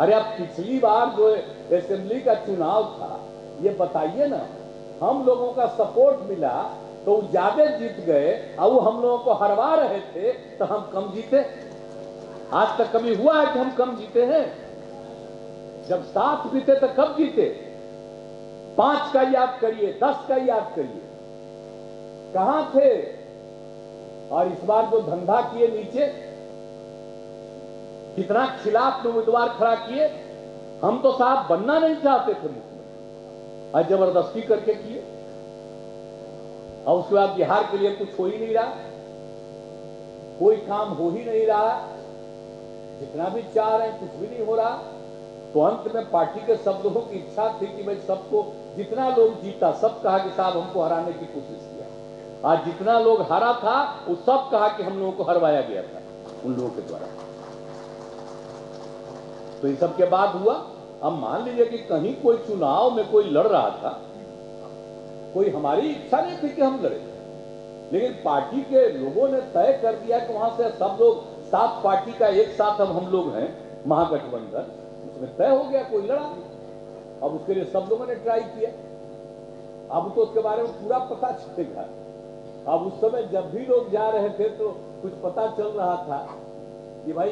अरे आप पिछली बार जो असेंबली का चुनाव था ये बताइए ना, हम लोगों का सपोर्ट मिला तो ज्यादा जीत गए और वो हम लोगों को हरवा रहे थे तो हम कम जीते। आज तक कभी हुआ है कि हम कम जीते हैं? जब 7 जीते तो कब जीते? 5 का याद करिए, 10 का याद करिए, कहां थे? और इस बार जो धंधा किए नीचे, कितना खिलाफ उम्मीदवार खड़ा किए। हम तो साहब बनना नहीं चाहते थे मुख्यमंत्री और जबरदस्ती करके किए और उसके बाद बिहार के लिए कुछ हो ही नहीं रहा, कोई काम हो ही नहीं रहा, जितना भी चाह रहे हैं कुछ भी नहीं हो रहा। तो अंत में पार्टी के सब लोगों की इच्छा थी कि भाई सबको, जितना लोग जीता सब कहा कि साहब हमको हराने की कोशिश किया, आज जितना लोग हारा था वो सब कहा कि हम लोगों को हरवाया गया था उन लोगों के द्वारा। तो ये सब के बाद हुआ। अब मान लीजिए कि कहीं कोई चुनाव में कोई लड़ रहा था, कोई हमारी इच्छा नहीं थी कि हम लड़े, लेकिन पार्टी के लोगों ने तय कर दिया कि वहां से सब लोग 7 पार्टी का एक साथ हम लोग हैं महागठबंधन, उसमें तय हो गया कोई लड़ा। अब उसके लिए सब लोगों ने ट्राई किया, अब तो उसके बारे में पूरा पता चलेगा। अब उस समय जब भी लोग जा रहे थे तो कुछ पता चल रहा था कि भाई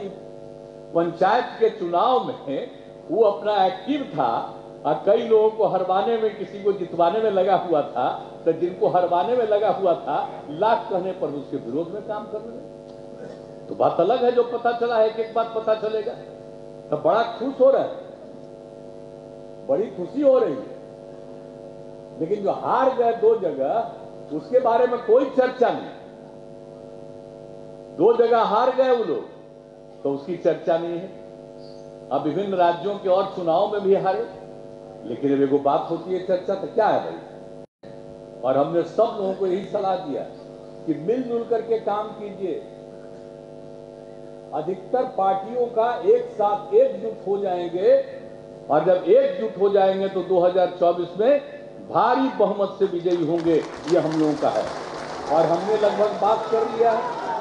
पंचायत के चुनाव में वो अपना एक्टिव था और कई लोगों को हरवाने में, किसी को जितवाने में लगा हुआ था, तो जिनको हरवाने में लगा हुआ था लाख कहने पर उसके विरोध में काम करने लगे। तो बात अलग है जो पता चला है, एक बात पता चलेगा तो बड़ा खुश हो रहा है, बड़ी खुशी हो रही है, लेकिन जो हार गए 2 जगह उसके बारे में कोई चर्चा नहीं। 2 जगह हार गए वो लोग तो उसकी चर्चा नहीं है। अब विभिन्न राज्यों के और चुनाव में भी हारे, लेकिन जब एगो बात होती है चर्चा तो क्या है भाई। और हमने सब लोगों को यही सलाह दिया कि मिलजुल करके काम कीजिए, अधिकतर पार्टियों का एक साथ एकजुट हो जाएंगे और जब एकजुट हो जाएंगे तो 2024 में भारी बहुमत से विजयी होंगे, ये हम लोगों का है और हमने लगभग बात कर लिया है।